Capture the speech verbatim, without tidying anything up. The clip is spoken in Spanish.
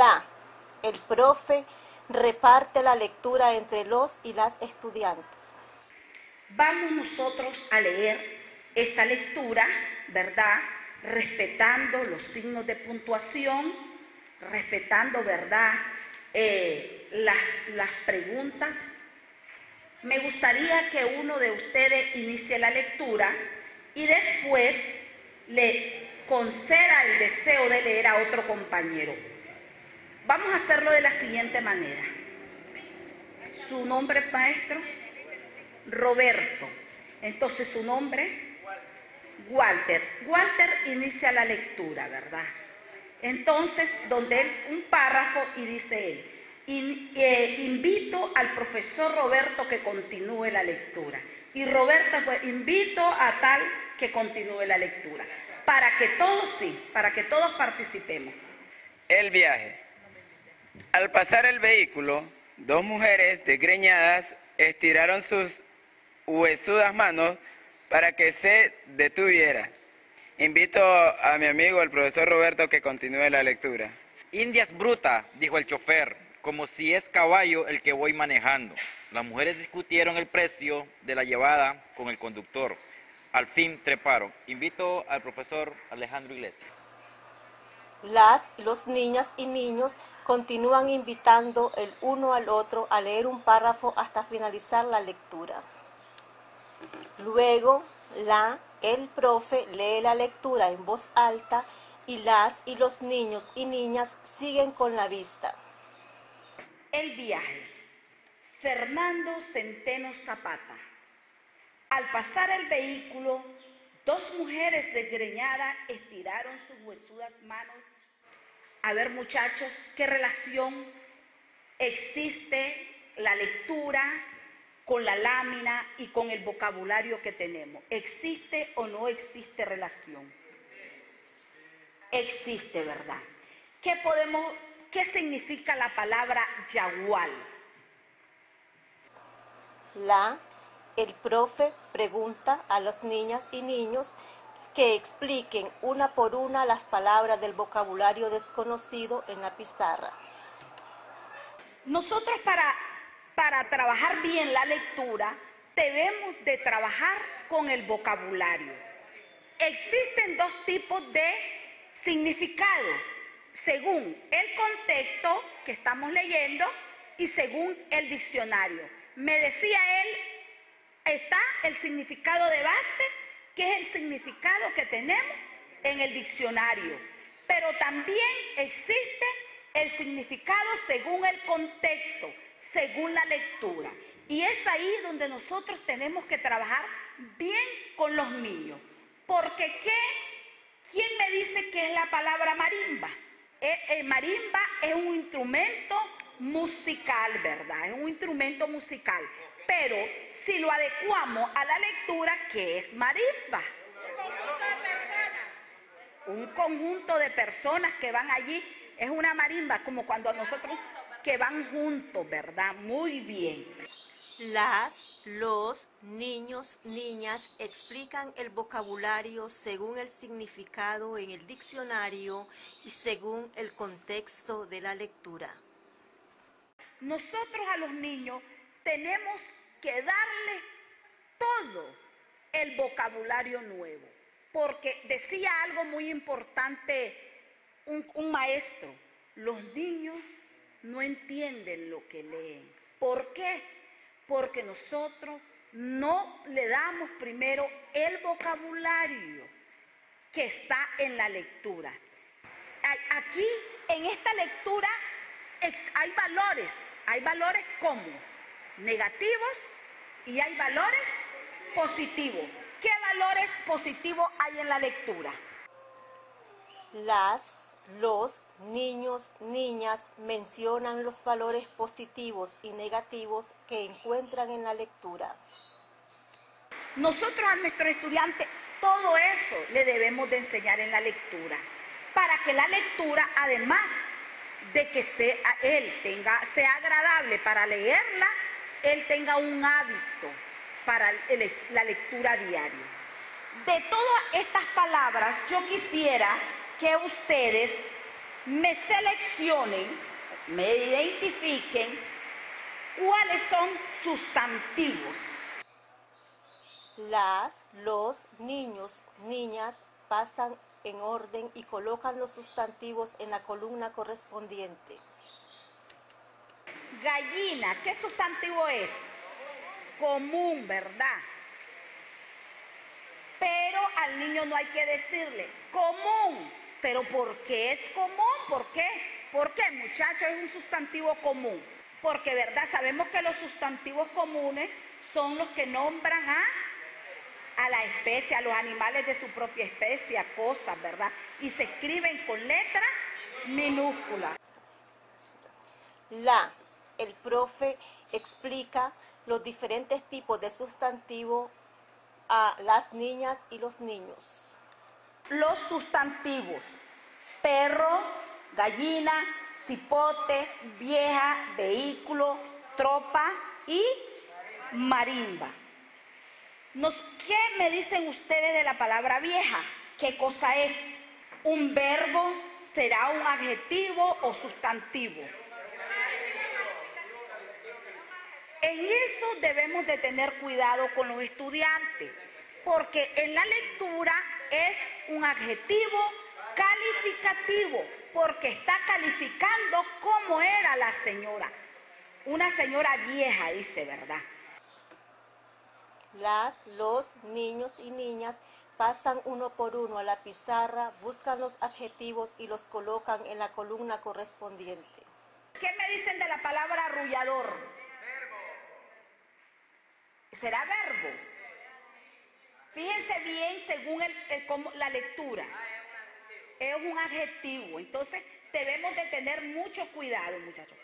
la, el profe reparte la lectura entre los y las estudiantes. Vamos nosotros a leer esa lectura, ¿verdad? Respetando los signos de puntuación, respetando, ¿verdad? Eh, las, las preguntas. Me gustaría que uno de ustedes inicie la lectura y después le conceda el deseo de leer a otro compañero. Vamos a hacerlo de la siguiente manera. Su nombre, maestro, Roberto. Entonces, su nombre, Walter. Walter inicia la lectura, ¿verdad? Entonces, donde él, un párrafo y dice él, in, eh, invito al profesor Roberto que continúe la lectura. Y Roberto, pues, invito a tal que continúe la lectura. Para que todos, sí, para que todos participemos. El viaje. Al pasar el vehículo, dos mujeres desgreñadas estiraron sus huesudas manos para que se detuviera. Invito a mi amigo, el profesor Roberto, que continúe la lectura. Indias bruta, dijo el chofer, como si es caballo el que voy manejando. Las mujeres discutieron el precio de la llevada con el conductor. Al fin treparon. Invito al profesor Alejandro Iglesias. Las y los niñas y niños continúan invitando el uno al otro a leer un párrafo hasta finalizar la lectura. Luego, la, el profe lee la lectura en voz alta y las y los niños y niñas siguen con la vista. El viaje. Fernando Centeno Zapata. Al pasar el vehículo, dos mujeres desgreñadas estiraron sus huesudas manos. A ver, muchachos, ¿qué relación existe la lectura con la lámina y con el vocabulario que tenemos? ¿Existe o no existe relación? Existe, ¿verdad? ¿Qué podemos, qué significa la palabra yagual? La, el profe pregunta a las niñas y niños que expliquen una por una las palabras del vocabulario desconocido en la pizarra. Nosotros para, para trabajar bien la lectura debemos de trabajar con el vocabulario. Existen dos tipos de significado, según el contexto que estamos leyendo y según el diccionario. Me decía él, está el significado de base, que es el significado que tenemos en el diccionario. Pero también existe el significado según el contexto, según la lectura. Y es ahí donde nosotros tenemos que trabajar bien con los niños. Porque ¿qué? ¿Quién me dice qué es la palabra marimba? Eh, eh, marimba es un instrumento musical, ¿verdad? Es un instrumento musical. Pero si lo adecuamos a la lectura, ¿qué es marimba? Un conjunto de personas que van allí, es una marimba, como cuando nosotros, que van juntos, ¿verdad? Muy bien. Las, los, niños, niñas explican el vocabulario según el significado en el diccionario y según el contexto de la lectura. Nosotros a los niños tenemos que darle todo el vocabulario nuevo, porque decía algo muy importante un, un maestro, los niños no entienden lo que leen. ¿Por qué? Porque nosotros no le damos primero el vocabulario que está en la lectura. Aquí, en esta lectura, hay valores, hay valores como negativos y hay valores positivos. ¿Qué valores positivos hay en la lectura? Las, los, niños, niñas mencionan los valores positivos y negativos que encuentran en la lectura. Nosotros a nuestros estudiantes todo eso le debemos de enseñar en la lectura, para que la lectura, además de que sea, él tenga, sea agradable para leerla, él tenga un hábito para el, la lectura diaria. De todas estas palabras, yo quisiera que ustedes me seleccionen, me identifiquen cuáles son sustantivos. Las, los niños, niñas pasan en orden y colocan los sustantivos en la columna correspondiente. Gallina, ¿qué sustantivo es? Común, ¿verdad? Pero al niño no hay que decirle común. ¿Pero por qué es común? ¿Por qué? ¿Por qué, muchacho, es un sustantivo común? Porque, ¿verdad? Sabemos que los sustantivos comunes son los que nombran a, a la especie, a los animales de su propia especie, a cosas, ¿verdad? Y se escriben con letras minúsculas. La, el profe explica los diferentes tipos de sustantivo a las niñas y los niños. Los sustantivos: perro, gallina, cipotes, vieja, vehículo, tropa y marimba. Nos, ¿Qué me dicen ustedes de la palabra vieja? ¿Qué cosa es? ¿Un verbo? ¿Será un adjetivo o sustantivo? En eso debemos de tener cuidado con los estudiantes, porque en la lectura es un adjetivo calificativo, porque está calificando cómo era la señora. Una señora vieja, dice, ¿verdad? Las, los niños y niñas pasan uno por uno a la pizarra, buscan los adjetivos y los colocan en la columna correspondiente. ¿Qué me dicen de la palabra arrullador? Verbo. ¿Será verbo? Fíjense bien según el, el, como, la lectura. Es un adjetivo, entonces debemos de tener mucho cuidado, muchachos.